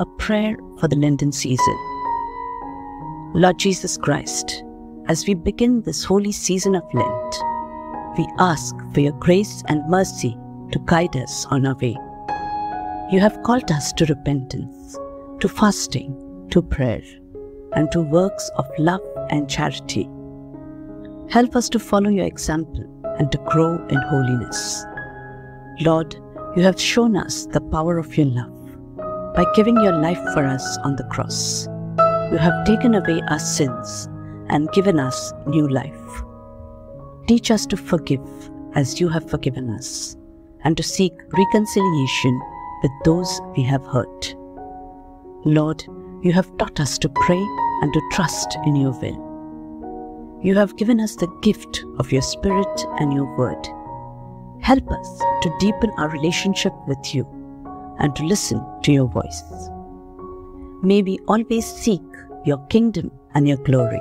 A prayer for the Lenten season. Lord Jesus Christ, as we begin this holy season of Lent, we ask for your grace and mercy to guide us on our way. You have called us to repentance, to fasting, to prayer, and to works of love and charity. Help us to follow your example and to grow in holiness. Lord, you have shown us the power of your love by giving your life for us on the cross. You have taken away our sins and given us new life. Teach us to forgive as you have forgiven us, and to seek reconciliation with those we have hurt. Lord, you have taught us to pray and to trust in your will. You have given us the gift of your Spirit and your Word. Help us to deepen our relationship with you and to listen to your voice. May we always seek your kingdom and your glory.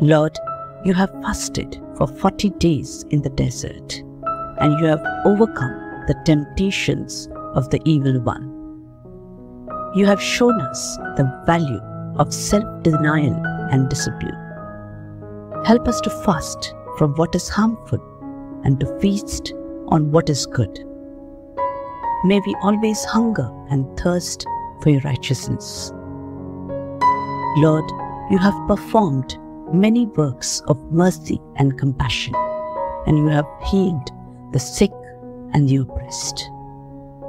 Lord, you have fasted for 40 days in the desert, and you have overcome the temptations of the evil one. You have shown us the value of self-denial and discipline. Help us to fast from what is harmful and to feast on what is good. May we always hunger and thirst for your righteousness. Lord, you have performed many works of mercy and compassion, and you have healed the sick and the oppressed.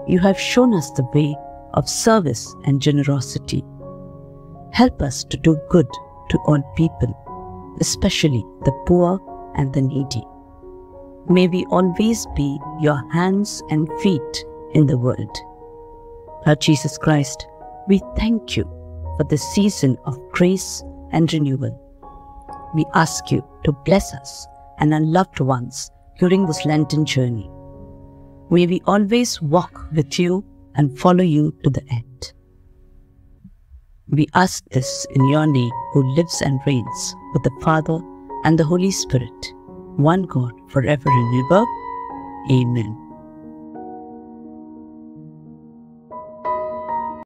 You have shown us the way of service and generosity. Help us to do good to all people, especially the poor and the needy. May we always be your hands and feet in the world. Lord Jesus Christ, we thank you for this season of grace and renewal. We ask you to bless us and our loved ones during this Lenten journey. May we always walk with you and follow you to the end. We ask this in your name, who lives and reigns with the Father and the Holy Spirit, one God, forever and ever. Amen.